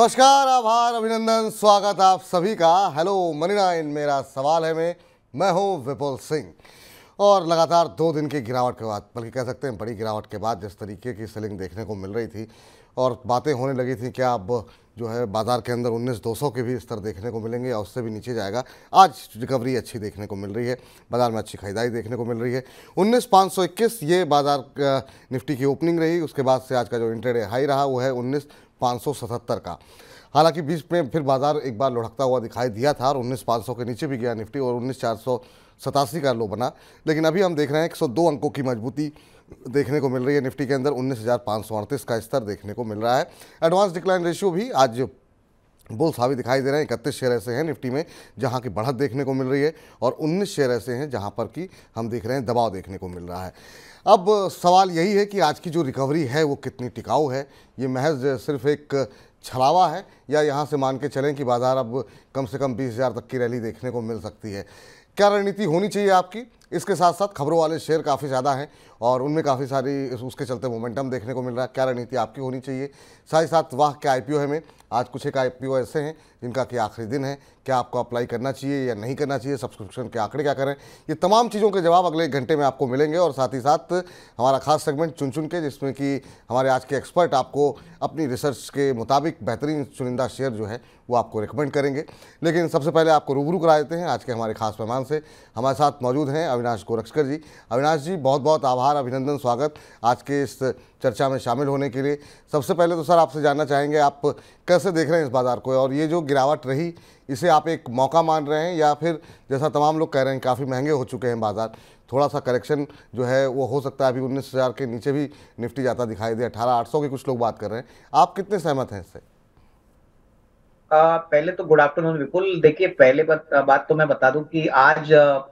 नमस्कार, आभार, अभिनंदन, स्वागत आप सभी का। हेलो मनी9 मेरा सवाल है मैं हूं विपुल सिंह। और लगातार 2 दिन की गिरावट के बाद, बल्कि कह सकते हैं बड़ी गिरावट के बाद, जिस तरीके की सेलिंग देखने को मिल रही थी और बातें होने लगी थी कि अब जो है बाज़ार के अंदर 19,200 के भी स्तर देखने को मिलेंगे या उससे भी नीचे जाएगा, आज रिकवरी अच्छी देखने को मिल रही है, बाज़ार में अच्छी खरीदारी देखने को मिल रही है। 19,521 ये बाज़ार निफ्टी की ओपनिंग रही। उसके बाद से आज का जो इंट्राडे हाई रहा वो है 19,577 का। हालांकि बीच में फिर बाज़ार एक बार लुढ़कता हुआ दिखाई दिया था और 19,500 के नीचे भी गया निफ्टी और 19,487 का लो बना। लेकिन अभी हम देख रहे हैं 102 अंकों की मजबूती देखने को मिल रही है निफ्टी के अंदर। 19,538 का स्तर देखने को मिल रहा है। एडवांस डिक्लाइन रेशियो भी आज बुल्स हावी दिखाई दे रहे हैं। 31 शेयर ऐसे हैं निफ्टी में जहां की बढ़त देखने को मिल रही है और 19 शेयर ऐसे हैं जहां पर कि हम देख रहे हैं दबाव देखने को मिल रहा है। अब सवाल यही है कि आज की जो रिकवरी है वो कितनी टिकाऊ है, ये महज सिर्फ एक छलावा है या यहाँ से मान के चलें कि बाज़ार अब कम से कम 20,000 तक की रैली देखने को मिल सकती है। क्या रणनीति होनी चाहिए आपकी? इसके साथ साथ खबरों वाले शेयर काफ़ी ज़्यादा हैं और उनमें काफ़ी सारी उसके चलते मोमेंटम देखने को मिल रहा है। क्या रणनीति आपकी होनी चाहिए? साथ ही साथ वाह क्या IPO है में आज कुछ एक IPO ऐसे हैं जिनका कि आखिरी दिन है, क्या आपको अप्लाई करना चाहिए या नहीं करना चाहिए? सब्सक्रिप्शन के आंकड़े क्या करें? ये तमाम चीज़ों के जवाब अगले 1 घंटे में आपको मिलेंगे। और साथ ही साथ हमारा खास सेगमेंट चुन चुन के, जिसमें कि हमारे आज के एक्सपर्ट आपको अपनी रिसर्च के मुताबिक बेहतरीन चुनिंदा शेयर जो है वो आपको रिकमेंड करेंगे। लेकिन सबसे पहले आपको रूबरू करा देते हैं आज के हमारे खास मेहमान से। हमारे साथ मौजूद हैं अविनाश गोरक्षकर जी। अविनाश जी, बहुत बहुत आभार, अभिनंदन, स्वागत आज के इस चर्चा में शामिल होने के लिए। सबसे पहले तो सर आपसे जानना चाहेंगे, आप कैसे देख रहे हैं इस बाज़ार को और ये जो गिरावट रही इसे आप एक मौका मान रहे हैं या फिर जैसा तमाम लोग कह रहे हैं काफ़ी महंगे हो चुके हैं बाज़ार, थोड़ा सा करेक्शन जो है वो हो सकता है, अभी 19,000 के नीचे भी निफ्टी जाता दिखाई दे, 18,800 की कुछ लोग बात कर रहे हैं, आप कितने सहमत हैं इससे? पहले तो गुड आफ्टरनून विपुल। देखिए, पहले बात तो मैं बता दूं कि आज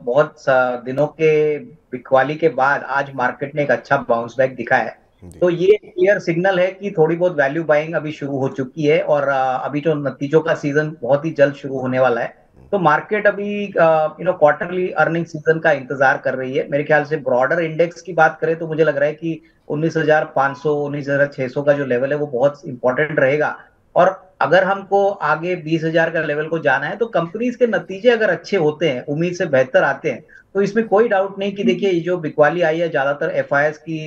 बहुत दिनों के बिकवाली के बाद आज मार्केट ने एक अच्छा बाउंस बैक दिखाया है, तो ये क्लियर सिग्नल है कि थोड़ी बहुत वैल्यू बाइंग अभी शुरू हो चुकी है और अभी जो नतीजों का सीजन बहुत ही जल्द शुरू होने वाला है, तो मार्केट अभी क्वार्टरली अर्निंग सीजन का इंतजार कर रही है। मेरे ख्याल से ब्रॉडर इंडेक्स की बात करें तो मुझे लग रहा है कि 19,500 19,600 का जो लेवल है वो बहुत इंपॉर्टेंट रहेगा। और अगर हमको आगे 20,000 का लेवल को जाना है तो कंपनीज के नतीजे अगर अच्छे होते हैं, उम्मीद से बेहतर आते हैं, तो इसमें कोई डाउट नहीं कि देखिए ये जो बिकवाली आई है ज्यादातर FIIs की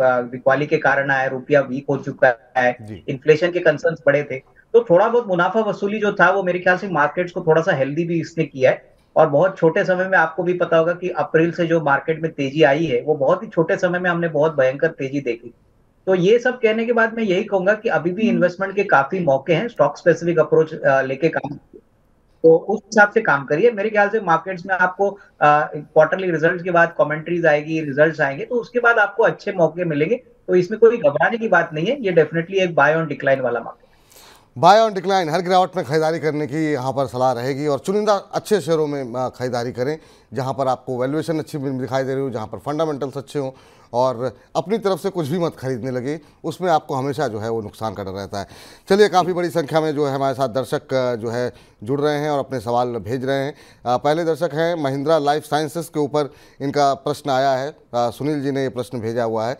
बिकवाली के कारण आया, रुपया वीक हो चुका है, इन्फ्लेशन के कंसर्न्स बड़े थे, तो थोड़ा बहुत मुनाफा वसूली जो था वो मेरे ख्याल से मार्केट्स को थोड़ा सा हेल्दी भी इसने किया है। और बहुत छोटे समय में आपको भी पता होगा कि अप्रैल से जो मार्केट में तेजी आई है वो बहुत ही छोटे समय में हमने बहुत भयंकर तेजी देखी। तो ये सब कहने के बाद मैं यही कहूंगा कि अभी भी इन्वेस्टमेंट के काफी मौके हैं, स्टॉक स्पेसिफिक अप्रोच लेके काम करिए, तो उस हिसाब से काम करिए। मेरे ख्याल से मार्केट्स में आपको क्वार्टरली रिजल्ट्स के बाद कमेंट्रीज आएगी, रिजल्ट्स आएंगे, तो उसके बाद आपको अच्छे मौके मिलेंगे, तो इसमें कोई घबराने की बात नहीं है। ये डेफिनेटली एक बाय ऑन डिक्लाइन वाला मार्केट, बाय ऑन डिक्लाइन, हर गिरावट में खरीदारी करने की यहाँ पर सलाह रहेगी और चुनिंदा अच्छे शेयरों में खरीदारी करें जहाँ पर आपको वैल्यूएशन अच्छी दिखाई दे रही हो, जहाँ पर फंडामेंटल्स अच्छे हों, और अपनी तरफ से कुछ भी मत खरीदने लगे, उसमें आपको हमेशा जो है वो नुकसान का डर रहता है। चलिए, काफ़ी बड़ी संख्या में जो है हमारे साथ दर्शक जो है जुड़ रहे हैं और अपने सवाल भेज रहे हैं। पहले दर्शक हैं महिंद्रा लाइफ साइंसेस के ऊपर इनका प्रश्न आया है, सुनील जी ने ये प्रश्न भेजा हुआ है।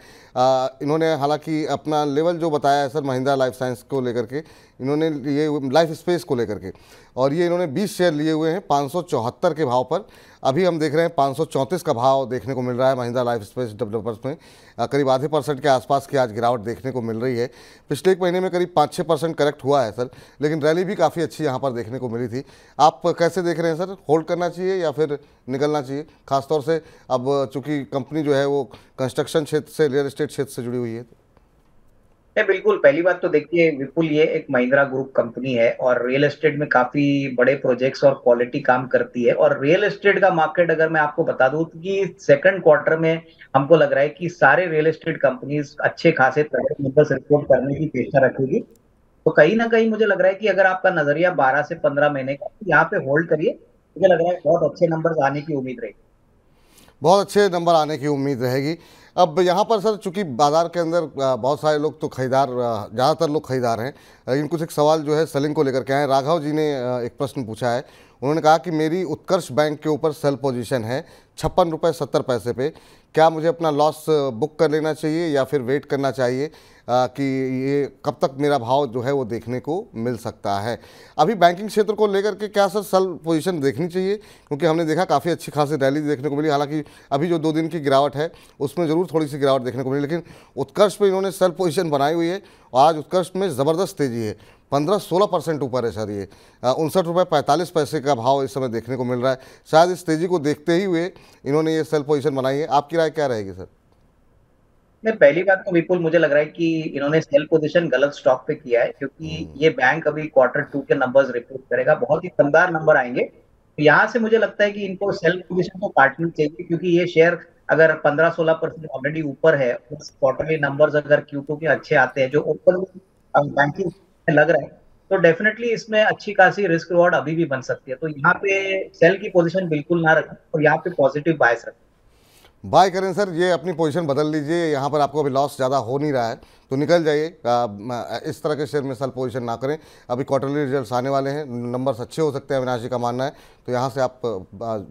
इन्होंने हालांकि अपना लेवल जो बताया है सर महिंद्रा लाइफ साइंस को लेकर के, इन्होंने लिए लाइफ स्पेस को लेकर के, और ये इन्होंने 20 शेयर लिए हुए हैं 574 के भाव पर। अभी हम देख रहे हैं 534 का भाव देखने को मिल रहा है महिंद्रा लाइफ स्पेस डेवलपर्स में। करीब आधे % के आसपास की आज गिरावट देखने को मिल रही है। पिछले एक महीने में करीब 5-6% करेक्ट हुआ है सर, लेकिन रैली भी काफ़ी अच्छी यहाँ पर देखने को मिली थी। आप कैसे देख रहे हैं सर, होल्ड करना चाहिए या फिर निकलना चाहिए? खासतौर से अब चूँकि कंपनी जो है वो कंस्ट्रक्शन क्षेत्र से, रियल इस्टेट क्षेत्र से जुड़ी हुई है। बिल्कुल, पहली बात तो देखिए विपुल, ये एक महिंद्रा ग्रुप कंपनी है और रियल एस्टेट में काफी बड़े प्रोजेक्ट्स और क्वालिटी काम करती है। और रियल एस्टेट का मार्केट अगर मैं आपको बता दूं कि सेकंड क्वार्टर में हमको लग रहा है कि सारे रियल एस्टेट कंपनीज अच्छे खासे प्राइवेट नंबर्स रिपोर्ट करने की पेशा रखेगी, तो कहीं ना कहीं मुझे लग रहा है कि अगर आपका नजरिया 12 से 15 महीने का, यहाँ पे होल्ड करिए, मुझे लग रहा है बहुत अच्छे नंबर आने की उम्मीद रहेगी। बहुत अच्छे नंबर आने की उम्मीद रहेगी। अब यहाँ पर सर चूँकि बाज़ार के अंदर बहुत सारे लोग तो खरीदार, ज़्यादातर लोग खरीदार हैं, इनको कुछ एक सवाल जो है सेलिंग को लेकर के आए। राघव जी ने एक प्रश्न पूछा है, उन्होंने कहा कि मेरी उत्कर्ष बैंक के ऊपर सेल पोजीशन है 56 रुपये 70 पैसे पे, क्या मुझे अपना लॉस बुक कर लेना चाहिए या फिर वेट करना चाहिए कि ये कब तक मेरा भाव जो है वो देखने को मिल सकता है? अभी बैंकिंग क्षेत्र को लेकर के क्या सर सेल पोजीशन देखनी चाहिए? क्योंकि हमने देखा काफ़ी अच्छी खासी रैली देखने को मिली, हालांकि अभी जो 2 दिन की गिरावट है उसमें ज़रूर थोड़ी सी गिरावट देखने को मिली, लेकिन उत्कर्ष पर इन्होंने सेल पोजीशन बनाई हुई है और आज उत्कर्ष में ज़बरदस्त तेज़ी है, 15-16% ऊपर है सर। ये 59 रुपये 45 पैसे का भाव इस समय देखने को मिल रहा है। शायद इस तेजी को देखते ही हुए इन्होंने ये सेल पोजीशन बनाई है। आपकी राय क्या रहेगी सर? नहीं, पहली बात तो विपुल मुझे लग रहा है कि इन्होंने सेल पोजीशन गलत स्टॉक पे किया है, क्योंकि ये बैंक अभी Q2 के नंबर्स रिपोर्ट करेगा, बहुत ही दमदार नंबर आएंगे। तो यहाँ से मुझे लगता है कि इनको सेल पोजीशन को काटना चाहिए, क्योंकि ये शेयर अगर 15-16% ऑलरेडी ऊपर है, क्वार्टरली नंबर्स अगर Q2 के अच्छे आते हैं जो ओपन बैंकिंग लग रहा है, तो डेफिनेटली इसमें अच्छी खासी रिस्क रिवॉर्ड अभी भी बन सकती है। तो यहाँ पे सेल की पोजीशन बिल्कुल ना रखें और यहाँ पे पॉजिटिव बायस रखें, बाय करें सर। ये अपनी पोजीशन बदल लीजिए, यहाँ पर आपको अभी लॉस ज़्यादा हो नहीं रहा है तो निकल जाइए। इस तरह के शेयर में सेल पोजीशन ना करें, अभी क्वार्टरली रिजल्ट्स आने वाले हैं, नंबर्स अच्छे हो सकते हैं, अविनाश जी का मानना है। तो यहाँ से आप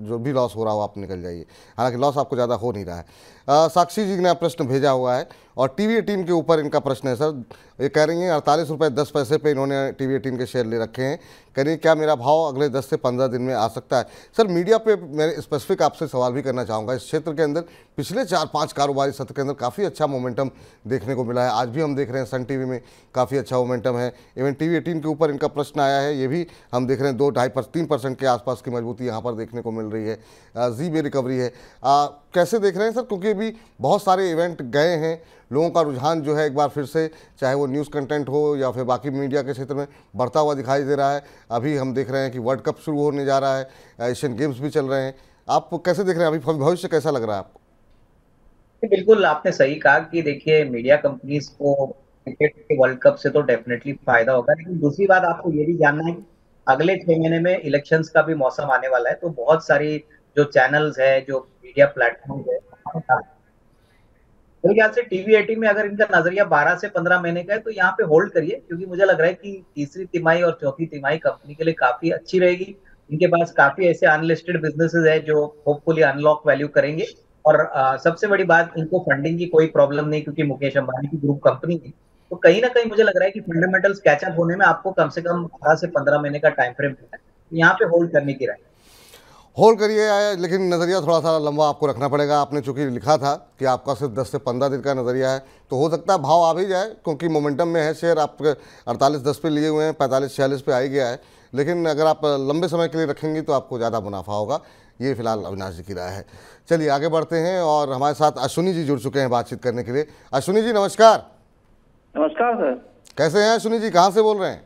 जो भी लॉस हो रहा हो आप निकल जाइए, हालांकि लॉस आपको ज़्यादा हो नहीं रहा है। साक्षी जी ने प्रश्न भेजा हुआ है और TV18 के ऊपर इनका प्रश्न है सर। ये कह रही हैं 48 रुपये 10 पैसे पर इन्होंने TV18 के शेयर ले रखे हैं, कह रही क्या मेरा भाव अगले 10 से 15 दिन में आ सकता है? सर मीडिया पे मैं स्पेसिफिक आपसे सवाल भी करना चाहूँगा, इस क्षेत्र के अंदर पिछले 4-5 कारोबारी सत्र के अंदर काफ़ी अच्छा मोमेंटम देखने को मिला है, आज भी हम देख रहे हैं सन TV में काफ़ी अच्छा मोमेंटम है। इवन TV18 के ऊपर इनका प्रश्न आया है, ये भी हम देख रहे हैं 2-3% के आसपास की मजबूती यहाँ पर देखने को मिल रही है, जी में रिकवरी है। कैसे देख रहे हैं सर, क्योंकि अभी बहुत सारे इवेंट गए हैं, लोगों का रुझान जो है एक बार फिर से चाहे वो न्यूज़ कंटेंट हो या फिर बाकी मीडिया के क्षेत्र में बढ़ता हुआ दिखाई दे रहा है। अभी हम देख रहे हैं कि वर्ल्ड कप शुरू होने जा रहा है, एशियन गेम्स भी चल रहे हैं, आप कैसे देख रहे हैं अभी भविष्य कैसा लग रहा है आपको? बिल्कुल आपने सही कहा कि देखिए मीडिया कंपनीज को क्रिकेट के वर्ल्ड कप से तो डेफिनेटली फायदा होगा, लेकिन दूसरी बात आपको ये भी जानना है कि अगले 6 महीने में इलेक्शंस का भी मौसम आने वाला है, तो बहुत सारी जो चैनल्स है, जो मीडिया प्लेटफॉर्म है, तो यहाँ से TV18 में अगर इनका नजरिया 12 से 15 महीने का है तो यहाँ पे होल्ड करिए, क्योंकि मुझे लग रहा है कि 3री तिमाही और 4थी तिमाही कंपनी के लिए काफी अच्छी रहेगी। इनके पास काफी ऐसे अनलिस्टेड बिजनेसेस है जो होपफुली अनलॉक वैल्यू करेंगे, और सबसे बड़ी बात इनको फंडिंग की कोई प्रॉब्लम नहीं, क्योंकि मुकेश अंबानी की ग्रुप कंपनी है। तो कहीं ना कहीं मुझे लग रहा है कि फंडामेंटल्स कैचअप होने में आपको कम से कम 12 से 15 महीने का टाइम फ्रेम है, यहाँ पे होल्ड करने की राय। होल्ड करिए आया, लेकिन नज़रिया थोड़ा सा लंबा आपको रखना पड़ेगा। आपने चूँकि लिखा था कि आपका सिर्फ 10 से 15 दिन का नज़रिया है, तो हो सकता है भाव आ भी जाए क्योंकि मोमेंटम में है शेयर, आप 48-10 पे लिए हुए हैं, 45-46 पे आ ही गया है, लेकिन अगर आप लंबे समय के लिए रखेंगे तो आपको ज़्यादा मुनाफा होगा। ये फिलहाल अविनाश जी की राय है। चलिए आगे बढ़ते हैं और हमारे साथ अश्विनी जी जुड़ चुके हैं बातचीत करने के लिए। अश्विनी जी नमस्कार। नमस्कार सर, कैसे हैं अश्विनी जी, कहाँ से बोल रहे हैं?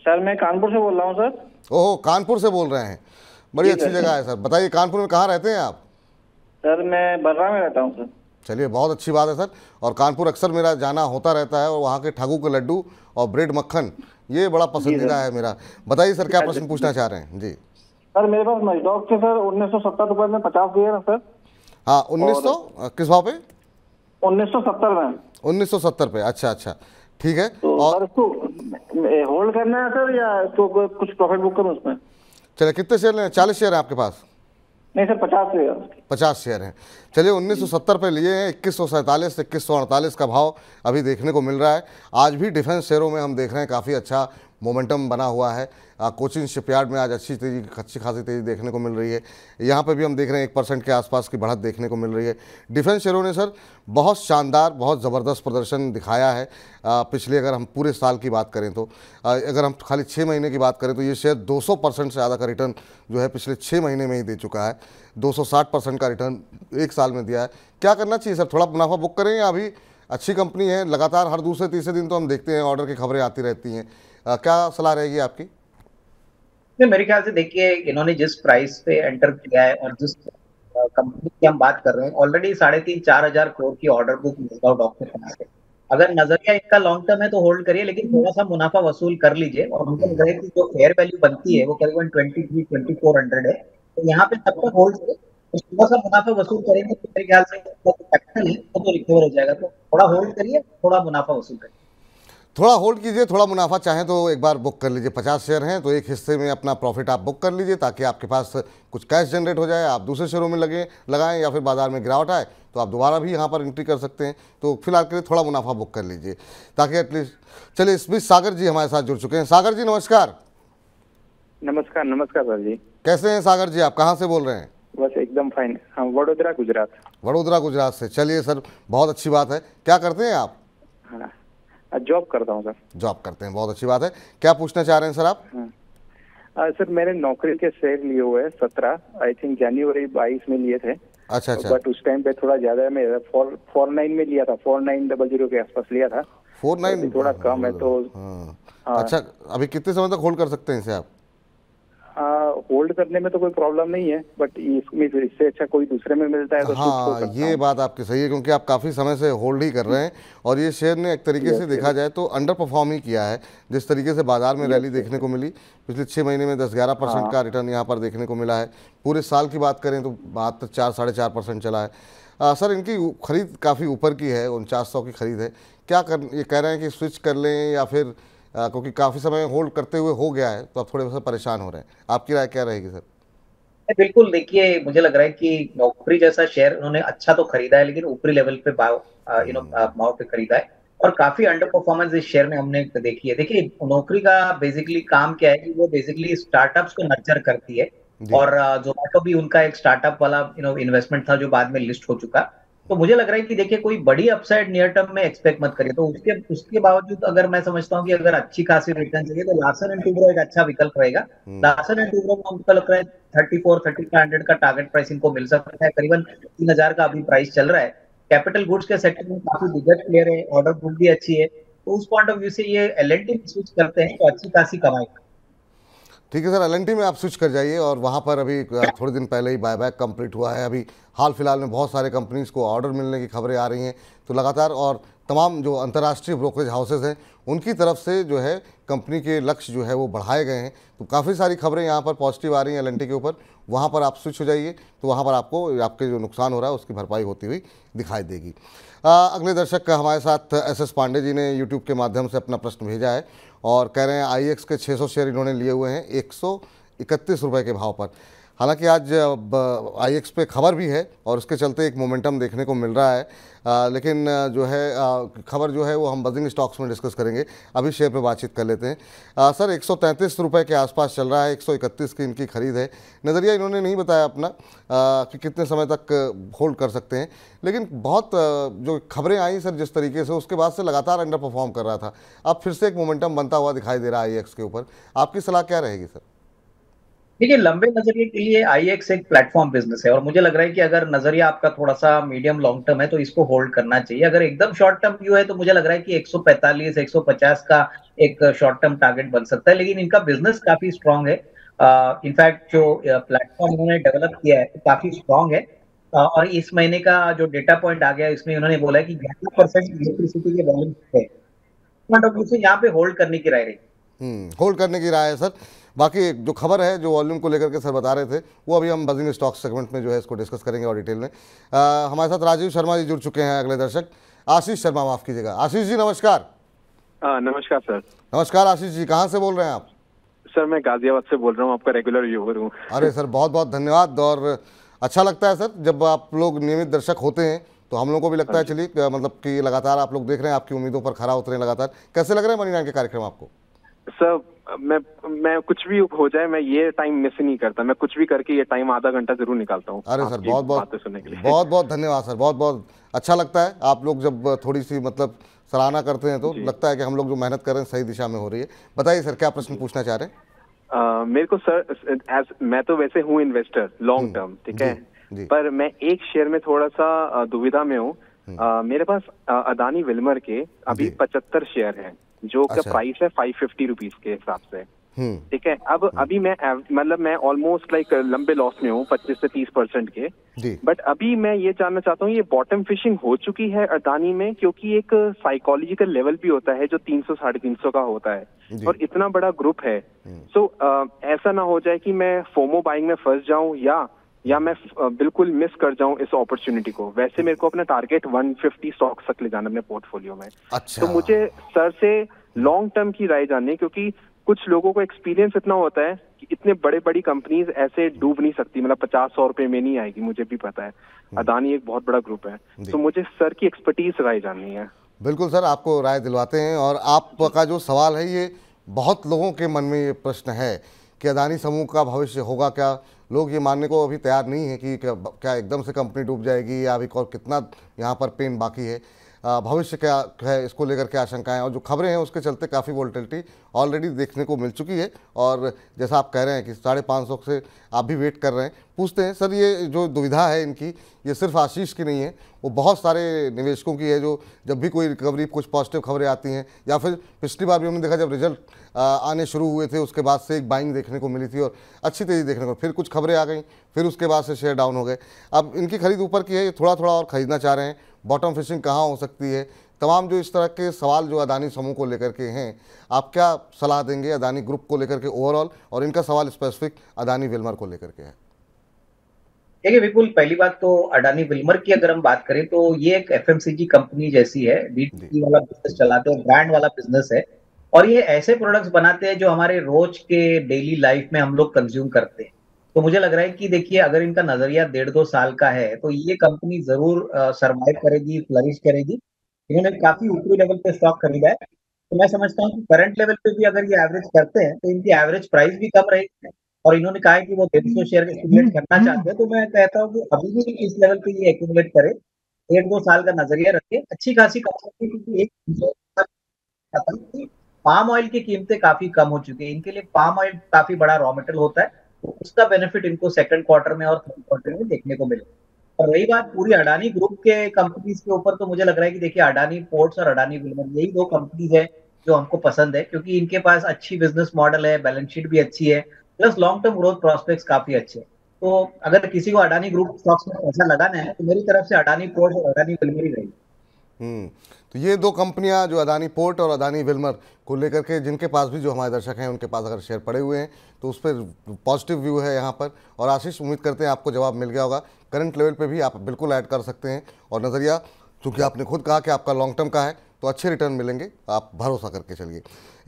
सर मैं कानपुर से बोल रहा हूँ सर। ओहो, कानपुर से बोल रहे हैं, बड़ी अच्छी जगह है सर। बताइए कानपुर में कहाँ रहते हैं आप? सर मैं बर्रा में रहता हूँ सर। चलिए बहुत अच्छी बात है सर, और कानपुर अक्सर मेरा जाना होता रहता है, और वहाँ के ठाकू के लड्डू और ब्रेड मक्खन ये बड़ा पसंदीदा है मेरा। बताइए सर क्या प्रश्न पूछना चाह रहे हैं? जी सर मेरे पास मजदूर थे सर, 1970 रुपये में 50 दिए ना सर। हाँ 1900 किस भाव पे? 1970 में। 1970 पे, अच्छा अच्छा ठीक है। और होल्ड करना है सर या कुछ प्रॉफिट बुक करूँ उसमें? चलिए कितने शेयर लें? 40 शेयर हैं आपके पास? नहीं सर 50 शेयर। 50 शेयर हैं, चलिए 1970 पे लिए हैं, 2147 2148 का भाव अभी देखने को मिल रहा है। आज भी डिफेंस शेयरों में हम देख रहे हैं काफ़ी अच्छा मोमेंटम बना हुआ है, कोचिन शिपयार्ड में आज अच्छी खासी तेज़ी देखने को मिल रही है, यहाँ पे भी हम देख रहे हैं 1% के आसपास की बढ़त देखने को मिल रही है। डिफेंस शेयरों ने सर बहुत शानदार, बहुत ज़बरदस्त प्रदर्शन दिखाया है। पिछले अगर हम पूरे साल की बात करें तो अगर हम खाली 6 महीने की बात करें तो ये शेयर 200% से ज़्यादा का रिटर्न जो है पिछले 6 महीने में ही दे चुका है, 260% का रिटर्न एक साल में दिया है। क्या करना चाहिए सर, थोड़ा मुनाफा बुक करें या अभी अच्छी कंपनी है, लगातार हर दूसरे तीसरे दिन तो हम देखते हैं ऑर्डर की खबरें आती रहती हैं, क्या सलाह रहेगी आपकी? नहीं, मेरे ख्याल से देखिए इन्होंने जिस प्राइस पे एंटर किया है और जिस कंपनी की हम बात कर रहे हैं, ऑलरेडी 3,500-4,000 करोड़ की ऑर्डर बुक डॉक्टर, अगर नजरिया इनका लॉन्ग टर्म है तो होल्ड करिए, लेकिन थोड़ा सा मुनाफा वसूल कर लीजिए। और मुझे लग रहा है कि जो फेयर वैल्यू बनती है वो करीबन 2,300-2,400 है, तो यहाँ पे तब तक होल्ड करें। थोड़ा सा मुनाफा वसूल करेंगे तो मेरे ख्याल से कैपिटल है तो रिकवर हो जाएगा। तो थोड़ा होल्ड करिए, थोड़ा मुनाफा वसूल करिए, थोड़ा होल्ड कीजिए, थोड़ा मुनाफा चाहें तो एक बार बुक कर लीजिए। 50 शेयर हैं तो एक हिस्से में अपना प्रॉफिट आप बुक कर लीजिए ताकि आपके पास कुछ कैश जनरेट हो जाए, आप दूसरे शेयरों में लगाएं या फिर बाजार में गिरावट आए तो आप दोबारा भी यहाँ पर एंट्री कर सकते हैं। तो फिलहाल के लिए थोड़ा मुनाफा बुक कर लीजिए ताकि एटलीस्ट। चलिए, इस बीच सागर जी हमारे साथ जुड़ चुके हैं। सागर जी नमस्कार। नमस्कार नमस्कार सर जी, कैसे हैं सागर जी, आप कहाँ से बोल रहे हैं? बस एकदम फाइन, हम वडोदरा गुजरात। वडोदरा गुजरात से, चलिए सर बहुत अच्छी बात है। क्या करते हैं आप? हाँ, जॉब करता हूँ सर। जॉब करते हैं, बहुत अच्छी बात है। क्या पूछना चाह रहे हैं सर आप? सर मैंने नौकरी के शेयर लिए हुए 17, आई थिंक जनवरी 22 में लिए थे। अच्छा अच्छा। बट उस टाइम पे थोड़ा ज्यादा में 449 में लिया था, 4900 के आसपास लिया था। 49 थोड़ा कम है तो। अच्छा, अभी कितने समय तक होल्ड कर सकते हैं इसे आप? होल्ड करने में तो कोई प्रॉब्लम नहीं है, बट इसमें इससे अच्छा कोई दूसरे में मिलता है तो हाँ, ये बात आपकी सही है क्योंकि आप काफ़ी समय से होल्ड ही कर रहे हैं और ये शेयर ने एक तरीके से देखा जाए तो अंडर परफॉर्म ही किया है। जिस तरीके से बाजार में रैली देखने को मिली, पिछले 6 महीने में 10-11% का रिटर्न यहाँ पर देखने को मिला है। पूरे साल की बात करें तो 72-4-4.5% चला है। सर इनकी खरीद काफ़ी ऊपर की है, 4900 की खरीद है। क्या ये कह रहे हैं कि स्विच कर लें या फिर क्योंकि काफी समय होल्ड करते हुए हो गया है तो आप थोड़े बहुत परेशान हो रहे हैं, आपकी राय क्या रहेगी सर? बिल्कुल, देखिए मुझे लग रहा है कि नौकरी जैसा शेयर उन्होंने अच्छा तो खरीदा है लेकिन ऊपरी लेवल पे भाव पे खरीदा है और काफी अंडर परफॉर्मेंस इस शेयर में हमने देखी है। देखिए नौकरी का बेसिकली काम क्या है कि वो बेसिकली स्टार्टअप्स को नर्चर करती है और जोमैटो भी उनका एक स्टार्टअप वाला इन्वेस्टमेंट था जो बाद में लिस्ट हो चुका। तो मुझे लग रहा है कि देखिए कोई बड़ी अपसाइड नियर टर्म में एक्सपेक्ट मत करिए। तो उसके बावजूद अगर मैं समझता हूँ कि अगर अच्छी खासी रिटर्न चाहिए तो लार्सन एंड टूब्रो एक अच्छा विकल्प रहेगा। लार्सन एंड टूब्रो में हमको लग रहा है 3400-3500 का टारगेट प्राइस इनको मिल सकता है। करीबन 3000 का अभी प्राइस चल रहा है। कैपिटल गुड्स के सेक्टर में काफी दिग्गज प्लेयर है, ऑर्डर बुक भी अच्छी है, तो उस पॉइंट ऑफ व्यू से ये LNT स्विच करते हैं तो अच्छी खासी कमाई। ठीक है सर, LNT में आप स्विच कर जाइए और वहाँ पर अभी थोड़े दिन पहले ही बायबैक कंप्लीट हुआ है। अभी हाल फिलहाल में बहुत सारे कंपनीज़ को ऑर्डर मिलने की खबरें आ रही हैं तो लगातार, और तमाम जो अंतर्राष्ट्रीय ब्रोकरेज हाउसेज हैं उनकी तरफ से जो है कंपनी के लक्ष्य जो है वो बढ़ाए गए हैं। तो काफ़ी सारी खबरें यहाँ पर पॉजिटिव आ रही हैं LNT के ऊपर। वहाँ पर आप स्विच हो जाइए तो वहाँ पर आपको आपके जो नुकसान हो रहा है उसकी भरपाई होती हुई दिखाई देगी। अगले दर्शक हमारे साथ SS पांडे जी ने YouTube के माध्यम से अपना प्रश्न भेजा है और कह रहे हैं IEX के 600 शेयर इन्होंने लिए हुए हैं 131 रुपये के भाव पर। हालांकि आज IEX पे खबर भी है और उसके चलते एक मोमेंटम देखने को मिल रहा है। लेकिन जो है खबर जो है वो हम बजिंग स्टॉक्स में डिस्कस करेंगे, अभी शेयर पे बातचीत कर लेते हैं। सर 133 रुपये के आसपास चल रहा है, 131 की इनकी खरीद है। नज़रिया इन्होंने नहीं बताया अपना कि कितने समय तक होल्ड कर सकते हैं, लेकिन बहुत जो खबरें आई सर जिस तरीके से उसके बाद से लगातार अंडर परफॉर्म कर रहा था, अब फिर से एक मोमेंटम बनता हुआ दिखाई दे रहा है IEX के ऊपर। आपकी सलाह क्या रहेगी सर? देखिए लंबे नजरिए के लिए IEX एक प्लेटफॉर्म बिजनेस है और मुझे लग रहा है कि अगर नजरिया आपका थोड़ा सा मीडियम लॉन्ग टर्म है तो इसको होल्ड करना चाहिए। अगर एकदम शॉर्ट टर्म व्यू है तो मुझे लग रहा है कि 145-150 का एक शॉर्ट टर्म टारगेट बन सकता है। लेकिन इनका बिजनेस काफी स्ट्रांग है, इनफैक्ट जो प्लेटफॉर्म उन्होंने डेवलप किया है तो काफी स्ट्रांग है। और इस महीने का जो डेटा पॉइंट आ गया इसमें उन्होंने बोला है कि 11% इलेक्ट्रिसिटी के वॉल्यूम है, यहाँ पे होल्ड करने की राय रही। होल्ड करने की राय है सर। बाकी जो खबर है जो वॉल्यूम को लेकर के सर बता रहे थे वो अभी हम बजिंग स्टॉक सेगमेंट में जो है इसको डिस्कस करेंगे और डिटेल में। हमारे साथ राजीव शर्मा जी जुड़ चुके हैं। अगले दर्शक आशीष शर्मा, माफ कीजिएगा। आशीष जी नमस्कार। नमस्कार सर। नमस्कार आशीष जी, कहाँ से बोल रहे हैं आप? सर मैं गाजियाबाद से बोल रहा हूँ, आपका रेगुलर व्यूअर हूँ। अरे सर बहुत बहुत धन्यवाद, और अच्छा लगता है सर जब आप लोग नियमित दर्शक होते हैं तो हम लोगों को भी लगता है चलिए मतलब कि लगातार आप लोग देख रहे हैं, आपकी उम्मीदों पर खरा उतरे लगातार। कैसे लग रहे हैं मनी के कार्यक्रम आपको? सर मैं कुछ भी हो जाए मैं ये टाइम मिस नहीं करता, मैं कुछ भी करके ये टाइम आधा घंटा जरूर निकालता हूँ। अरे सर बहुत बहुत धन्यवाद सर, बहुत बहुत अच्छा लगता है आप लोग जब थोड़ी सी मतलब सराहना करते हैं तो लगता है कि हम लोग जो मेहनत कर रहे हैं सही दिशा में हो रही है। बताइए सर क्या प्रश्न पूछना चाह रहे हैं? मेरे को सर मैं तो वैसे हूँ इन्वेस्टर लॉन्ग टर्म, ठीक है, पर मैं एक शेयर में थोड़ा सा दुविधा में हूँ। मेरे पास अदानी विल्मर के अभी 75 शेयर हैं जो का प्राइस है 550 रुपीज के हिसाब से, ठीक है। अब अभी मैं मतलब मैं ऑलमोस्ट लाइक लंबे लॉस में हूँ 25 से 30% के, बट अभी मैं ये जानना चाहता हूँ ये बॉटम फिशिंग हो चुकी है अडानी में? क्योंकि एक साइकोलॉजिकल लेवल भी होता है जो 300-350 का होता है और इतना बड़ा ग्रुप है, सो ऐसा ना हो जाए कि मैं फोमो बाइंग में फंस जाऊँ या या मैं बिल्कुल मिस कर जाऊं इस अपॉर्चुनिटी को। वैसे मेरे को अपना टारगेट 150 स्टॉक्स तक ले जाना अपने पोर्टफोलियो में। अच्छा। तो मुझे सर से लॉन्ग टर्म की राय जाननी है, क्योंकि कुछ लोगों को एक्सपीरियंस इतना होता है कि इतने बड़े बड़ी कंपनीज ऐसे डूब नहीं सकती, मतलब 50-100 रुपए में नहीं आएगी। मुझे भी पता है अदानी एक बहुत बड़ा ग्रुप है, तो मुझे सर की एक्सपर्टीज राय जाननी है। बिल्कुल सर, आपको राय दिलवाते हैं। और आपका जो सवाल है, ये बहुत लोगों के मन में ये प्रश्न है कि अदानी समूह का भविष्य होगा क्या। लोग ये मानने को अभी तैयार नहीं है कि क्या एकदम से कंपनी डूब जाएगी या अभी और कितना यहाँ पर पेन बाकी है, भविष्य क्या है, इसको लेकर क्या आशंकाएं। और जो खबरें हैं उसके चलते काफ़ी वोलेटिलिटी ऑलरेडी देखने को मिल चुकी है। और जैसा आप कह रहे हैं कि 550 से आप भी वेट कर रहे हैं। पूछते हैं सर, ये जो दुविधा है इनकी, ये सिर्फ आशीष की नहीं है, वो बहुत सारे निवेशकों की है जो जब भी कोई रिकवरी कुछ पॉजिटिव खबरें आती हैं, या फिर पिछली बार भी हमने देखा जब रिजल्ट आने शुरू हुए थे उसके बाद से एक बाइंग देखने को मिली थी और अच्छी तेज़ी देखने को, फिर कुछ खबरें आ गई, फिर उसके बाद से शेयर डाउन हो गए। अब इनकी खरीद ऊपर की है, ये थोड़ा थोड़ा और खरीदना चाह रहे हैं, बॉटम फिशिंग कहाँ हो सकती है, तमाम जो इस तरह के सवाल जो अदानी समूह को लेकर के हैं, आप क्या सलाह देंगे अदानी ग्रुप को लेकर के ओवरऑल, और इनका सवाल स्पेसिफिक अदानी विल्मर को लेकर के है। देखिए विपुल, पहली बात तो अडानी विल्मर की अगर हम बात करें तो ये एक एफएमसीजी कंपनी जैसी है, डीटीसी वाला बिजनेस चलाते हैं, ब्रांड वाला बिजनेस है, और ये ऐसे प्रोडक्ट्स बनाते हैं जो हमारे रोज के डेली लाइफ में हम लोग कंज्यूम करते हैं। तो मुझे लग रहा है कि देखिए, अगर इनका नजरिया 1.5-2 साल का है तो ये कंपनी जरूर सरवाइव करेगी, फ्लरिश करेगी। इन्होंने काफी ऊपरी लेवल पे स्टॉक खरीदा है, तो मैं समझता हूँ कि करंट लेवल पे भी अगर ये एवरेज करते हैं तो इनकी एवरेज प्राइस भी कम रहेगी। और इन्होंने कहा है कि वो 150 शेयर एक्यूमुलेट करना चाहते हैं, तो मैं कहता हूँ कि अभी भी इस लेवल पे ये एक्यूमुलेट करें, 1-2 साल का नजरिया रखें। अच्छी खासी कंपनी, क्योंकि पाम ऑयल की कीमतें काफी कम हो चुकी है, इनके लिए पाम ऑयल काफी बड़ा रॉ मटेरियल होता है, उसका बेनिफिट इनको सेकंड क्वार्टर में और थर्ड क्वार्टर में देखने को मिलेगा। और रही बात पूरी अडानी ग्रुप के कंपनीज के ऊपर, तो मुझे लग रहा है कि देखिए अडानी पोर्ट्स और अडानी विल्मर, यही दो कंपनीज है जो हमको पसंद है, क्योंकि इनके पास अच्छी बिजनेस मॉडल है, बैलेंस शीट भी अच्छी है, plus long term growth prospects काफी अच्छे हैं। तो अगर किसी को अडानी ग्रुप स्टॉक्स में पैसा लगाना है तो मेरी तरफ से अडानी पोर्ट्स और अडानी विल्मर ही रहेगी। तो ये दो कंपनियां जो अडानी पोर्ट और अडानी विल्मर को लेकर के, जिनके पास भी जो हमारे दर्शक हैं उनके पास अगर शेयर पड़े हुए हैं तो उस पर पॉजिटिव व्यू है यहाँ पर। और आशीष, उम्मीद करते हैं आपको जवाब मिल गया होगा। करंट लेवल पे भी आप बिल्कुल ऐड कर सकते हैं, और नज़रिया चूँकि आपने खुद कहा कि आपका लॉन्ग टर्म का है तो अच्छे रिटर्न मिलेंगे, आप भरोसा करके चलिए।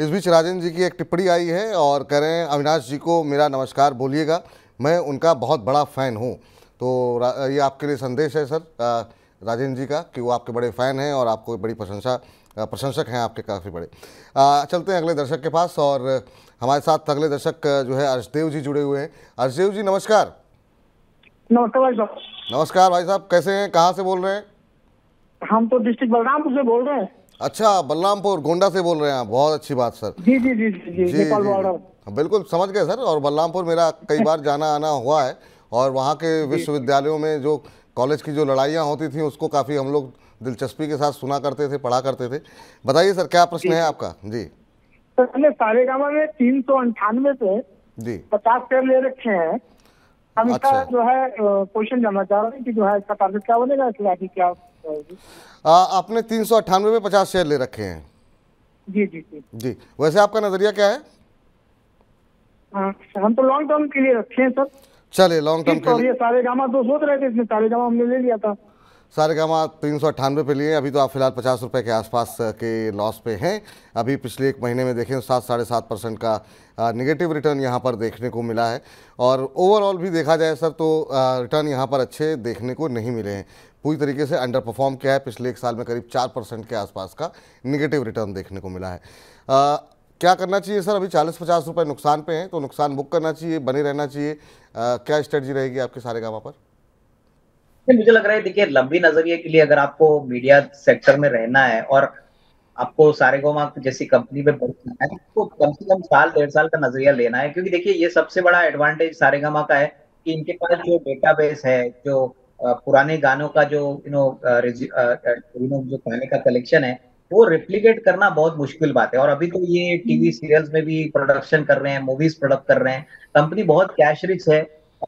इस बीच राजेंद्र जी की एक टिप्पणी आई है और कह रहे हैं अविनाश जी को मेरा नमस्कार बोलिएगा, मैं उनका बहुत बड़ा फ़ैन हूँ। तो ये आपके लिए संदेश है सर राजेंद्र जी का कि वो आपके बड़े फ़ैन हैं और आपको बड़ी प्रशंसक हैं, आपके काफ़ी बड़े। चलते हैं अगले दर्शक के पास, और हमारे साथ अगले दर्शक जो है अर्शदेव जी जुड़े हुए हैं। अर्शदेव जी नमस्कार। नमस्कार भाई साहब, कैसे हैं, कहाँ से बोल रहे हैं? हम तो डिस्ट्रिक्ट बलरामपुर से बोल रहे हैं। अच्छा, बलरामपुर गोंडा से बोल रहे हैं आप, बहुत अच्छी बात सर। जी जी जी जी, बिल्कुल समझ गए सर। और बलरामपुर मेरा कई बार जाना आना हुआ है, और वहाँ के विश्वविद्यालयों में जो कॉलेज की जो लड़ाइयाँ होती थी उसको काफ़ी हम लोग दिलचस्पी के साथ सुना करते थे, पढ़ा करते थे। बताइए सर, क्या प्रश्न है आपका? जी सर, हमने सारेगामा में 398 पे 50 शेयर ले रखे हैं। हम इसका जो है क्वेश्चन जानना चाह रहे हैं कि जो है इसका टारगेट क्या बनेगा, इसलिए क्या आपने 398 में 50 शेयर ले रखे हैं? जी जी जी जी। वैसे आपका नजरिया क्या है? हम तो लॉन्ग टर्म के लिए रखे हैं सर। चले लॉन्ग टर्म के लिए सारेगामा तो सोच रहे थे, इसमें सारेगामा हमने ले लिया था। सारेगामा 398 पे लिए, अभी तो आप फिलहाल 50 रुपए के आसपास के लॉस पे हैं। अभी पिछले एक महीने में देखें 7-7.5% का नेगेटिव रिटर्न यहाँ पर देखने को मिला है। और ओवरऑल भी देखा जाए सर तो रिटर्न यहाँ पर अच्छे देखने को नहीं मिले हैं, पूरी तरीके से अंडर परफॉर्म किया है। पिछले एक साल में करीब 4% के आसपास का निगेटिव रिटर्न देखने को मिला है। क्या करना चाहिए सर? अभी 40-50 रुपये नुकसान पे हैं तो नुकसान बुक करना चाहिए, बने रहना चाहिए, क्या स्ट्रेटजी रहेगी आपके सारेगामा पर? मुझे लग रहा है देखिए, लंबी नजरिए के लिए अगर आपको मीडिया सेक्टर में रहना है और आपको सारेगामा जैसी कंपनी में बढ़ना है तो कम से कम 1-1.5 साल का नजरिया लेना है। क्योंकि देखिए ये सबसे बड़ा एडवांटेज सारेगामा का है कि इनके पास जो डेटाबेस है, जो पुराने गानों का जो जो गाने का कलेक्शन है वो रिप्लिकेट करना बहुत मुश्किल बात है। और अभी तो ये टीवी सीरियल्स में भी प्रोडक्शन कर रहे हैं, मूवीज प्रोडक्ट कर रहे हैं, कंपनी बहुत कैश रिच है,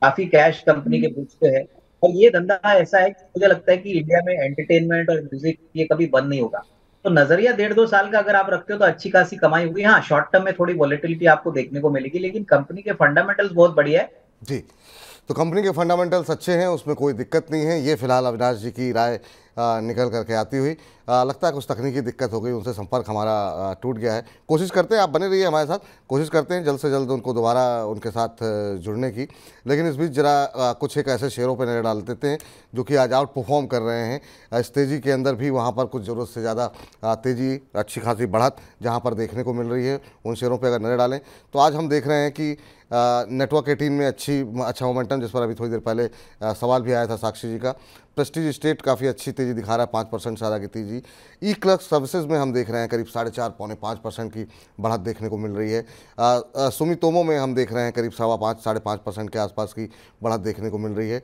काफी कैश कंपनी के बुक्स पे है। और ये धंधा ऐसा है कि मुझे लगता है कि इंडिया में एंटरटेनमेंट और म्यूजिक ये कभी बंद नहीं होगा। तो नजरिया 1-2 साल का अगर आप रखते हो तो अच्छी खासी कमाई होगी। हाँ, शॉर्ट टर्म में थोड़ी वॉलेटिलिटी आपको देखने को मिलेगी, लेकिन कंपनी के फंडामेंटल्स बहुत बढ़िया है। जी तो कंपनी के फंडामेंटल्स अच्छे हैं, उसमें कोई दिक्कत नहीं है। ये फिलहाल अविनाश जी की राय निकल करके आती हुई। लगता है कुछ तकनीकी दिक्कत हो गई, उनसे संपर्क हमारा टूट गया है। कोशिश करते हैं, आप बने रहिए हमारे साथ, कोशिश करते हैं जल्द से जल्द उनको दोबारा उनके साथ जुड़ने की। लेकिन इस बीच ज़रा कुछ एक ऐसे शेयरों पर नज़र डाल देते हैं जो कि आज आउट परफॉर्म कर रहे हैं। इस तेज़ी के अंदर भी वहाँ पर कुछ ज़रूरत से ज़्यादा तेज़ी, अच्छी खासी बढ़त जहाँ पर देखने को मिल रही है, उन शेयरों पर अगर नज़र डालें तो आज हम देख रहे हैं कि नेटवर्क 18 में अच्छा मोमेंटम, जिस पर अभी थोड़ी देर पहले सवाल भी आया था साक्षी जी का। प्रेस्टीज स्टेट काफ़ी अच्छी तेज़ी दिखा रहा है, 5% से ज़्यादा की तेज़ी। ई क्लर्क सर्विसेज में हम देख रहे हैं करीब 4.5-5.5% की बढ़त देखने को मिल रही है। सुमितोमो में हम देख रहे हैं करीब 5.25-5.5% के आसपास की बढ़त देखने को मिल रही है।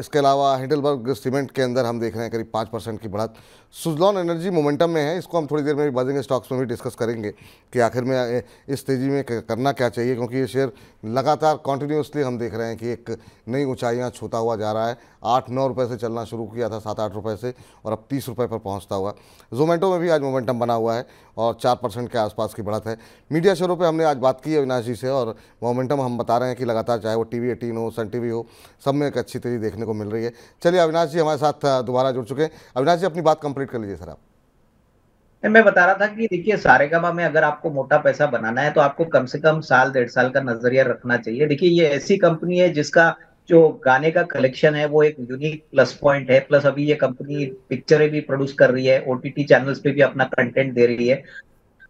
इसके अलावा हिंडलबर्ग सीमेंट के अंदर हम देख रहे हैं करीब 5% की बढ़त। सुजलॉन एनर्जी मोमेंटम में है, इसको हम थोड़ी देर में भी बजिंग स्टॉक्स में भी डिस्कस करेंगे कि आखिर में इस तेज़ी में करना क्या चाहिए, क्योंकि ये शेयर लगातार कॉन्टीन्यूसली हम देख रहे हैं कि एक नई ऊंचाइयां छूता हुआ जा रहा है। 8-9 रुपये से चलना शुरू किया था, 7-8 रुपये से, और अब 30 रुपये पर पहुंचता हुआ। जोमेटो में भी आज मोमेंटम बना हुआ है और 4% के आसपास की बढ़त है। मीडिया शेयरों पे हमने आज बात की है अविनाश जी से, और मोमेंटम हम बता रहे हैं कि लगातार चाहे वो TV18 हो, सन TV हो, सब में एक अच्छी तेज़ी देखने को मिल रही है। चलिए अविनाश जी हमारे साथ दोबारा जुड़ चुके हैं। अविनाश जी अपनी बात कंप्लीट कर लीजिए सर। आप मैं बता रहा था कि देखिए सारेगामा में अगर आपको मोटा पैसा बनाना है तो आपको कम से कम 1-1.5 साल का नजरिया रखना चाहिए। देखिए ये ऐसी कंपनी है जिसका जो गाने का कलेक्शन है वो एक यूनिक प्लस पॉइंट है। प्लस अभी ये कंपनी पिक्चरें भी प्रोड्यूस कर रही है, OTT चैनल्स पे भी अपना कंटेंट दे रही है।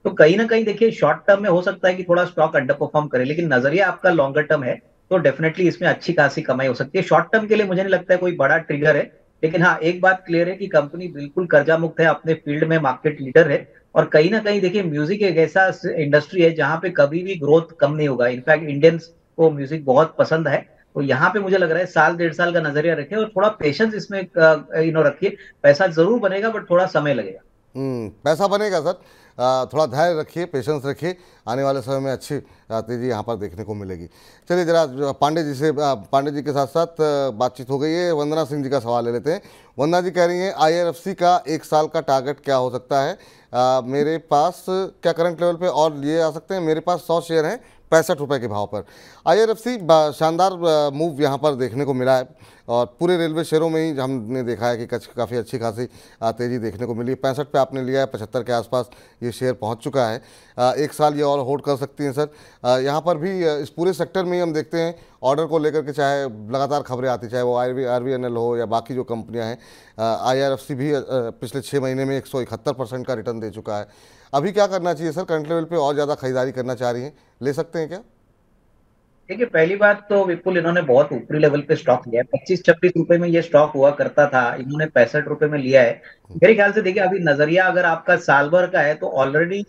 तो कहीं ना कहीं देखिए शॉर्ट टर्म में हो सकता है कि थोड़ा स्टॉक अंडर परफॉर्म करे, लेकिन नजरिया आपका लॉन्गर टर्म है तो डेफिनेटली इसमें अच्छी खासी कमाई हो सकती है। शॉर्ट टर्म के लिए मुझे नहीं लगता है कोई बड़ा ट्रिगर है, लेकिन हाँ एक बात क्लियर है कि कंपनी बिल्कुल कर्जा मुक्त है, अपने फील्ड में मार्केट लीडर है। और कहीं ना कहीं देखिए म्यूजिक एक ऐसा इंडस्ट्री है जहां पे कभी भी ग्रोथ कम नहीं होगा। इनफैक्ट इंडियंस को म्यूजिक बहुत पसंद है, तो यहाँ पे मुझे लग रहा है 1-1.5 साल का नजरिया रखें और थोड़ा पेशेंस इसमें रखिए। पैसा जरूर बनेगा बट थोड़ा समय लगेगा। पैसा बनेगा सर, थोड़ा धैर्य रखिए, पेशेंस रखिए, आने वाले समय में अच्छी तेजी यहाँ पर देखने को मिलेगी। चलिए जरा पांडे जी के साथ साथ बातचीत हो गई है। वंदना सिंह जी का सवाल ले लेते हैं। वंदना जी कह रही हैं IRFC का 1 साल का टारगेट क्या हो सकता है? मेरे पास क्या करंट लेवल पे और लिए आ सकते हैं? मेरे पास 100 शेयर हैं 65 रुपये के भाव पर। IRFC शानदार मूव यहाँ पर देखने को मिला है और पूरे रेलवे शेयरों में ही हमने देखा है कि काफ़ी अच्छी खासी तेज़ी देखने को मिली है। 65 पे आपने लिया है, 75 के आसपास ये शेयर पहुँच चुका है। 1 साल ये और होल्ड कर सकती हैं सर। यहाँ पर भी इस पूरे सेक्टर में ही हम देखते हैं ऑर्डर को लेकर के चाहे लगातार खबरें आती, चाहे वो RVNL हो या बाकी जो कंपनियाँ हैं। IRFC भी पिछले 6 महीने में 171% का रिटर्न दे चुका है। अभी क्या करना चाहिए सर? करंट लेवल पे और ज़्यादा खरीदारी करना चाह रही हैं, ले सकते हैं क्या? देखिए पहली बात तो विपुल इन्होंने बहुत ऊपरी लेवल पे स्टॉक लिया है। 25-26 रुपए में ये स्टॉक हुआ करता था, इन्होंने 65 रुपए में लिया है। मेरे ख्याल से देखिए अभी नजरिया अगर आपका साल भर का है तो ऑलरेडी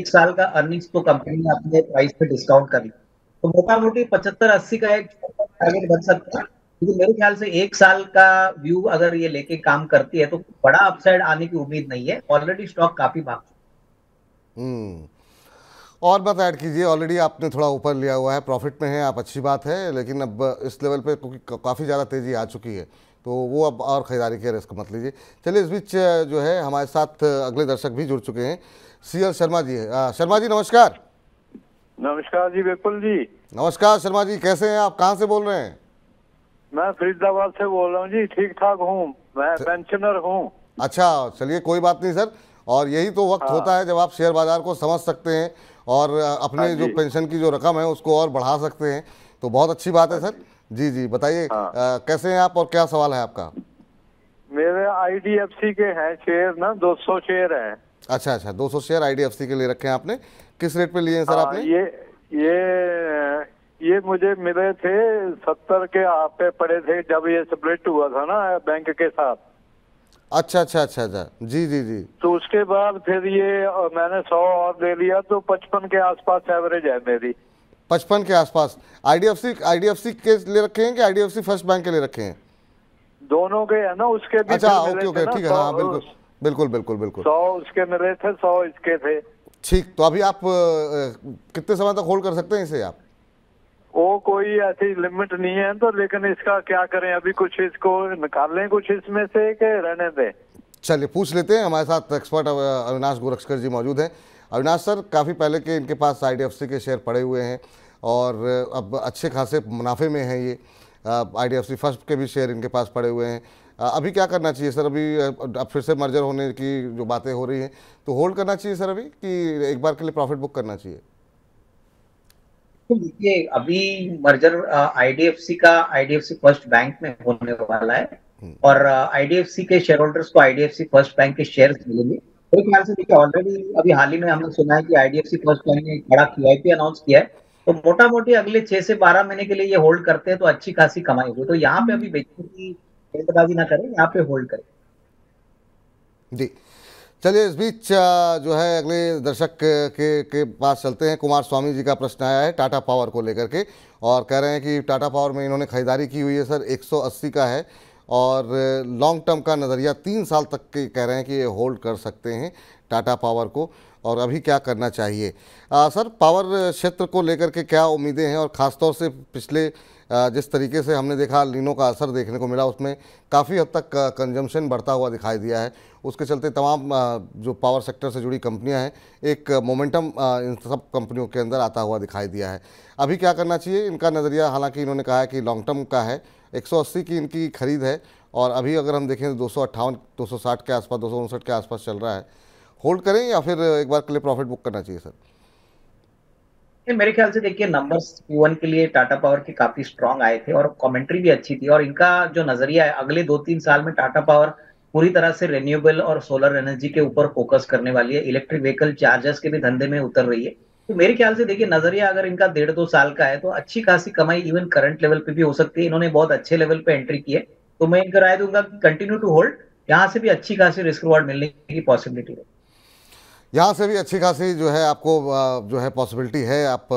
1 साल का अर्निंग्स तो कंपनी ने अपने प्राइस पे डिस्काउंट कर लिया, तो मोटा मोटी 75-80 का एक टारगेट बन सकता है। क्योंकि मेरे ख्याल से 1 साल का व्यू अगर ये लेके काम करती है तो बड़ा अपसाइड आने की उम्मीद नहीं है, ऑलरेडी स्टॉक काफी भाग चुका है। और बात ऐड कीजिए, ऑलरेडी आपने थोड़ा ऊपर लिया हुआ है, प्रॉफिट में है आप, अच्छी बात है, लेकिन अब इस लेवल पे क्योंकि काफ़ी ज़्यादा तेज़ी आ चुकी है तो वो अब और खरीदारी के रिस्क मत लीजिए। चलिए इस बीच जो है हमारे साथ अगले दर्शक भी जुड़ चुके हैं। CL शर्मा जी है। शर्मा जी नमस्कार। नमस्कार जी बिल्कुल जी। नमस्कार शर्मा जी, कैसे हैं आप? कहाँ से बोल रहे हैं? मैं फरीदाबाद से बोल रहा हूँ जी। ठीक ठाक हूँ, मैं पेंशनर हूँ। अच्छा चलिए कोई बात नहीं सर, और यही तो वक्त होता है जब आप शेयर बाजार को समझ सकते हैं और अपने जो पेंशन की जो रकम है उसको और बढ़ा सकते हैं, तो बहुत अच्छी बात है सर। जी जी बताइए कैसे हैं आप और क्या सवाल है आपका? मेरे IDFC के हैं शेयर ना, 200 शेयर हैं। अच्छा अच्छा, 200 शेयर IDFC के ले रखे हैं आपने। किस रेट पे लिए हैं सर आपने? ये मुझे मिले थे 70 के आप पे पड़े थे जब ये स्प्लिट हुआ था ना बैंक के साथ। अच्छा अच्छा अच्छा अच्छा जी जी जी। तो उसके बाद फिर ये मैंने 100 और दे लिया तो 55 के आसपास एवरेज है मेरी। 55 के आसपास। IDFC के ले रखे हैं कि IDFC फर्स्ट बैंक के ले रखे हैं? दोनों के है ना, उसके भी। अच्छा ओके ओके ठीक है, हाँ बिल्कुल बिल्कुल बिल्कुल बिल्कुल। 100 उसके मिले थे, 100 इसके थे। ठीक, तो अभी आप कितने समय तक होल्ड कर सकते हैं इसे आप? वो कोई ऐसी लिमिट नहीं है तो, लेकिन इसका क्या करें, अभी कुछ इसको निकालें कुछ इसमें से के रहने दें? चलिए पूछ लेते हैं, हमारे साथ एक्सपर्ट अविनाश गोरक्षकर जी मौजूद हैं। अविनाश सर काफ़ी पहले के इनके पास IDFC के शेयर पड़े हुए हैं और अब अच्छे खासे मुनाफे में हैं ये। IDFC फर्स्ट के भी शेयर इनके पास पड़े हुए हैं। अभी क्या करना चाहिए सर? अभी अब फिर से मर्जर होने की जो बातें हो रही हैं, तो होल्ड करना चाहिए सर अभी कि एक बार के लिए प्रॉफिट बुक करना चाहिए? देखिए अभी मर्जर IDFC का IDFC फर्स्ट बैंक में होने वाला है और IDFC के शेयर होल्डर्स को IDFC फर्स्ट बैंक के शेयर्स मिलेंगे। तो ख्याल से देखिए ऑलरेडी अभी हाल ही में हमने सुना है कि IDFC फर्स्ट बैंक ने बड़ा QIP अनाउंस किया है, तो मोटा मोटी अगले 6 से 12 महीने के लिए ये होल्ड करते हैं तो अच्छी खासी कमाई होगी। तो यहाँ पे अभी बेचने की जल्दबाजी ना करें, यहाँ पे होल्ड करें जी। चलिए इस बीच जो है अगले दर्शक के पास चलते हैं। कुमार स्वामी जी का प्रश्न आया है टाटा पावर को लेकर के और कह रहे हैं कि टाटा पावर में इन्होंने खरीदारी की हुई है सर, 180 का है और लॉन्ग टर्म का नज़रिया 3 साल तक के कह रहे हैं कि ये होल्ड कर सकते हैं टाटा पावर को, और अभी क्या करना चाहिए सर? पावर क्षेत्र को लेकर के क्या उम्मीदें हैं, और ख़ासतौर से पिछले जिस तरीके से हमने देखा लीनों का असर देखने को मिला, उसमें काफ़ी हद तक कंजम्पशन बढ़ता हुआ दिखाई दिया है, उसके चलते तमाम जो पावर सेक्टर से जुड़ी कंपनियां हैं एक मोमेंटम इन सब कंपनियों के अंदर आता हुआ दिखाई दिया है, अभी क्या करना चाहिए? इनका नज़रिया हालांकि इन्होंने कहा है कि लॉन्ग टर्म का है, 180 की इनकी खरीद है और अभी अगर हम देखें तो 258 के आसपास 259 के आसपास चल रहा है। होल्ड करें या फिर एक बार के लिए प्रॉफिट बुक करना चाहिए सर? मेरे ख्याल से देखिए नंबर्स Q1 के लिए टाटा पावर के काफी स्ट्रांग आए थे और कमेंट्री भी अच्छी थी, और इनका जो नजरिया है अगले 2-3 साल में टाटा पावर पूरी तरह से रिन्यूएबल और सोलर एनर्जी के ऊपर फोकस करने वाली है, इलेक्ट्रिक व्हीकल चार्जेस के भी धंधे में उतर रही है। तो मेरे ख्याल से देखिए नजरिया अगर इनका 1.5-2 साल का है तो अच्छी खासी कमाई इवन करंट लेवल पे भी हो सकती है। इन्होंने बहुत अच्छे लेवल पे एंट्री की है, तो मैं इनका राय दूंगा कंटिन्यू टू होल्ड, यहाँ से भी अच्छी खासी रिस्क रिवार्ड मिलने की पॉसिबिलिटी है, यहाँ से भी अच्छी खासी जो है आपको जो है पॉसिबिलिटी है, आप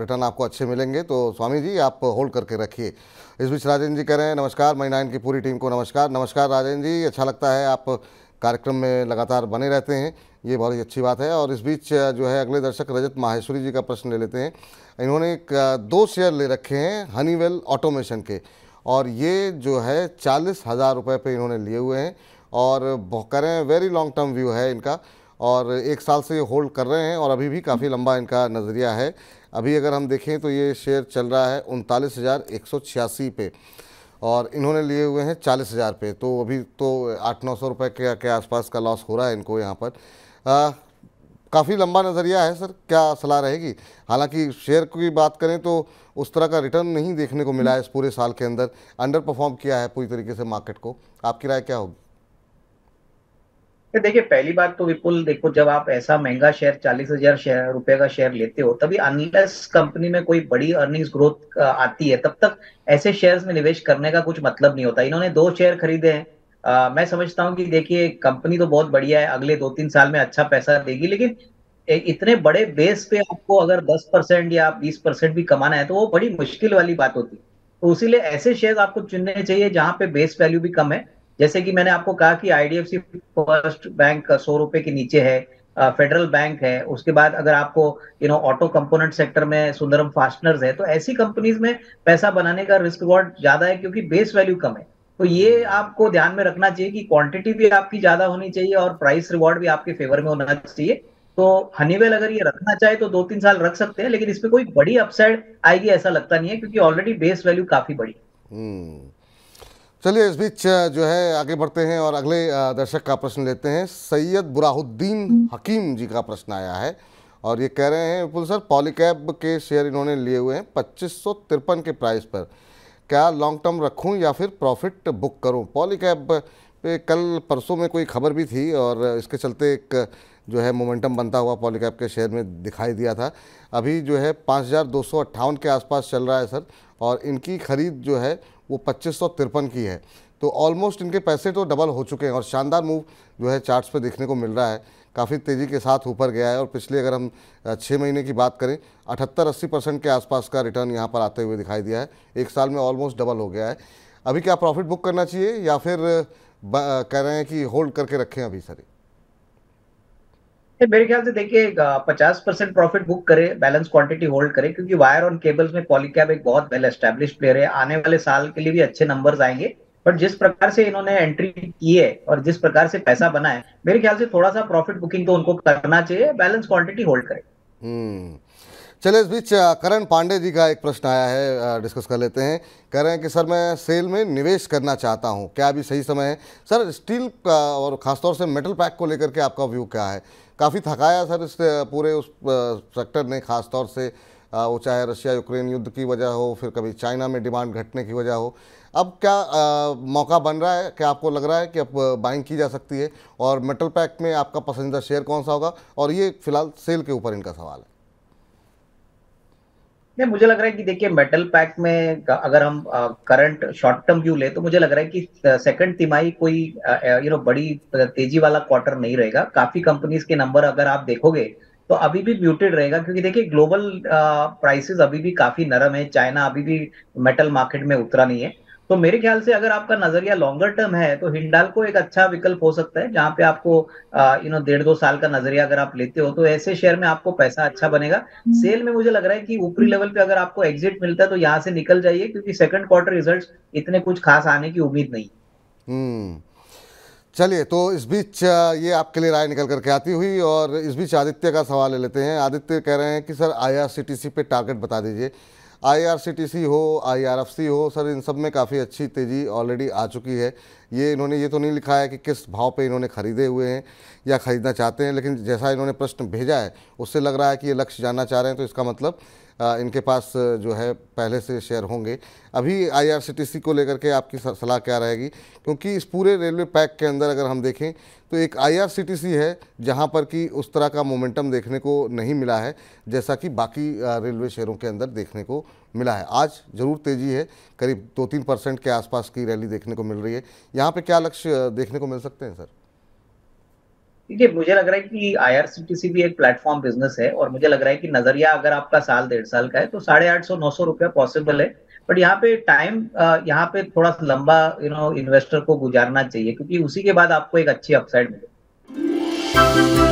रिटर्न आपको अच्छे मिलेंगे। तो स्वामी जी आप होल्ड करके रखिए। इस बीच राजेंद्र जी कह रहे हैं नमस्कार, मई 9 की पूरी टीम को नमस्कार। नमस्कार राजेंद्र जी, अच्छा लगता है आप कार्यक्रम में लगातार बने रहते हैं, ये बहुत ही अच्छी बात है। और इस बीच जो है अगले दर्शक रजत माहेश्वरी जी का प्रश्न ले लेते हैं। इन्होंने 2 शेयर ले रखे हैं हनीवेल ऑटोमेशन के, और ये जो है 40,000 रुपये पे इन्होंने लिए हुए हैं और कह रहे हैं वेरी लॉन्ग टर्म व्यू है इनका और 1 साल से ये होल्ड कर रहे हैं और अभी भी काफ़ी लंबा इनका नज़रिया है। अभी अगर हम देखें तो ये शेयर चल रहा है 39,186 पे और इन्होंने लिए हुए हैं 40,000 पे, तो अभी तो 800-900 रुपये के आसपास का लॉस हो रहा है इनको यहाँ पर। काफ़ी लंबा नज़रिया है सर, क्या सलाह रहेगी? हालांकि शेयर की बात करें तो उस तरह का रिटर्न नहीं देखने को मिला है, इस पूरे साल के अंदर अंडर परफॉर्म किया है पूरी तरीके से मार्केट को, आपकी राय क्या होगी? देखिए पहली बात तो विपुल देखो जब आप ऐसा महंगा शेयर 40,000 रुपए का शेयर लेते हो, तभी अनलेस कंपनी में कोई बड़ी अर्निंग्स ग्रोथ आती है तब तक ऐसे शेयर्स में निवेश करने का कुछ मतलब नहीं होता। इन्होंने 2 शेयर खरीदे हैं, मैं समझता हूँ कि देखिए कंपनी तो बहुत बढ़िया है, अगले 2-3 साल में अच्छा पैसा देगी, लेकिन इतने बड़े बेस पे आपको अगर 10% या 20% भी कमाना है तो वो बड़ी मुश्किल वाली बात होती है। तो उसीलिए ऐसे शेयर आपको चुनने चाहिए जहाँ पे बेस वैल्यू भी कम है, जैसे कि मैंने आपको कहा कि IDFC फर्स्ट बैंक 100 रुपए के नीचे है, फेडरल बैंक है, उसके बाद अगर आपको ऑटो कंपोनेंट सेक्टर में सुंदरम फास्टनर्स है, तो ऐसी कंपनीज में पैसा बनाने का रिस्क रिवॉर्ड ज्यादा है क्योंकि बेस वैल्यू कम है। तो ये आपको ध्यान में रखना चाहिए कि क्वांटिटी भी आपकी ज्यादा होनी चाहिए और प्राइस रिवॉर्ड भी आपके फेवर में होना चाहिए। तो हनीवेल अगर ये रखना चाहे तो 2-3 साल रख सकते हैं, लेकिन इसमें कोई बड़ी अपसाइड आएगी ऐसा लगता नहीं है क्योंकि ऑलरेडी बेस वैल्यू काफी बड़ी। चलिए इस बीच जो है आगे बढ़ते हैं और अगले दर्शक का प्रश्न लेते हैं। सैयद बुराहुद्दीन हकीम जी का प्रश्न आया है और ये कह रहे हैं विपुल सर पॉलीकैब के शेयर इन्होंने लिए हुए हैं 2553 के प्राइस पर, क्या लॉन्ग टर्म रखूं या फिर प्रॉफिट बुक करूं? पॉलीकैब पे कल परसों में कोई खबर भी थी और इसके चलते एक जो है मोमेंटम बनता हुआ पॉलीकैब के शेयर में दिखाई दिया था। अभी जो है 5,258 के आसपास चल रहा है सर और इनकी खरीद जो है वो 2553 की है, तो ऑलमोस्ट इनके पैसे तो डबल हो चुके हैं और शानदार मूव जो है चार्ट्स पे देखने को मिल रहा है, काफ़ी तेज़ी के साथ ऊपर गया है। और पिछले अगर हम 6 महीने की बात करें 78-80% के आसपास का रिटर्न यहाँ पर आते हुए दिखाई दिया है, 1 साल में ऑलमोस्ट डबल हो गया है। अभी क्या प्रॉफिट बुक करना चाहिए या फिर कह रहे हैं कि होल्ड करके रखें अभी सर? मेरे ख्याल से देखिए 50% प्रॉफिट बुक करें, बैलेंस क्वांटिटी होल्ड करें, क्योंकि वायर और केबल्स में पॉलीकैब एक बहुत वेल एस्टेब्लिश प्लेयर है, आने वाले साल के लिए भी अच्छे नंबर्स आएंगे। बट जिस प्रकार से इन्होंने एंट्री की है और जिस प्रकार से पैसा बना है, मेरे ख्याल से थोड़ा सा प्रॉफिट बुकिंग तो उनको करना चाहिए, बैलेंस क्वांटिटी होल्ड करें। चलिए इस बीच करण पांडे जी का एक प्रश्न आया है, डिस्कस कर लेते हैं। कह रहे हैं कि सर मैं सेल में निवेश करना चाहता हूं, क्या अभी सही समय है? सर स्टील का और ख़ासतौर से मेटल पैक को लेकर के आपका व्यू क्या है? काफ़ी थकाया सर इस पूरे उस सेक्टर ने, ख़ासतौर से वो चाहे रशिया यूक्रेन युद्ध की वजह हो, फिर कभी चाइना में डिमांड घटने की वजह हो। अब क्या मौका बन रहा है? क्या आपको लग रहा है कि अब बाइंग की जा सकती है? और मेटल पैक में आपका पसंदीदा शेयर कौन सा होगा? और ये फिलहाल सेल के ऊपर इनका सवाल है। नहीं, मुझे लग रहा है कि देखिए मेटल पैक में अगर हम करंट शॉर्ट टर्म व्यू ले तो मुझे लग रहा है कि सेकंड तिमाही कोई बड़ी तेजी वाला क्वार्टर नहीं रहेगा। काफी कंपनीज के नंबर अगर आप देखोगे तो अभी भी म्यूटेड रहेगा, क्योंकि देखिए ग्लोबल प्राइसेस अभी भी काफी नरम है, चाइना अभी भी मेटल मार्केट में उतरा नहीं है। तो मेरे ख्याल से अगर आपका नजरिया लॉन्गर टर्म है तो हिंडाल्को एक अच्छा विकल्प हो सकता है, जहां पे आपको 1.5-2 साल का नजरिया अगर आप लेते हो तो ऐसे शेयर में आपको पैसा अच्छा बनेगा। सेल में मुझे लग रहा है कि ऊपरी लेवल पे अगर आपको एग्जिट मिलता है तो यहाँ से निकल जाइए, क्योंकि सेकंड क्वार्टर रिजल्ट्स इतने कुछ खास आने की उम्मीद नहीं। चलिए, तो इस बीच ये आपके लिए राय निकल करके आती हुई, और इस बीच आदित्य का सवाल ले लेते हैं। आदित्य कह रहे हैं कि सर IRCTC पे टारगेट बता दीजिए। IRCTC हो, IRFC हो, सर इन सब में काफ़ी अच्छी तेज़ी ऑलरेडी आ चुकी है। ये इन्होंने ये तो नहीं लिखा है कि किस भाव पे इन्होंने ख़रीदे हुए हैं या ख़रीदना चाहते हैं, लेकिन जैसा इन्होंने प्रश्न भेजा है उससे लग रहा है कि ये लक्ष्य जानना चाह रहे हैं। तो इसका मतलब इनके पास जो है पहले से शेयर होंगे। अभी IRCTC को लेकर के आपकी सलाह क्या रहेगी? क्योंकि इस पूरे रेलवे पैक के अंदर अगर हम देखें तो एक IRCTC है जहां पर कि उस तरह का मोमेंटम देखने को नहीं मिला है जैसा कि बाकी रेलवे शेयरों के अंदर देखने को मिला है। आज ज़रूर तेज़ी है, करीब 2-3% के आसपास की रैली देखने को मिल रही है। यहाँ पर क्या लक्ष्य देखने को मिल सकते हैं सर? देखिए मुझे लग रहा है कि IRCTC भी एक प्लेटफॉर्म बिजनेस है, और मुझे लग रहा है कि नजरिया अगर आपका 1-1.5 साल का है तो 850-900 रुपया पॉसिबल है। बट यहाँ पे टाइम थोड़ा लंबा इन्वेस्टर को गुजारना चाहिए, क्योंकि उसी के बाद आपको एक अच्छी अपसाइड मिलेगी।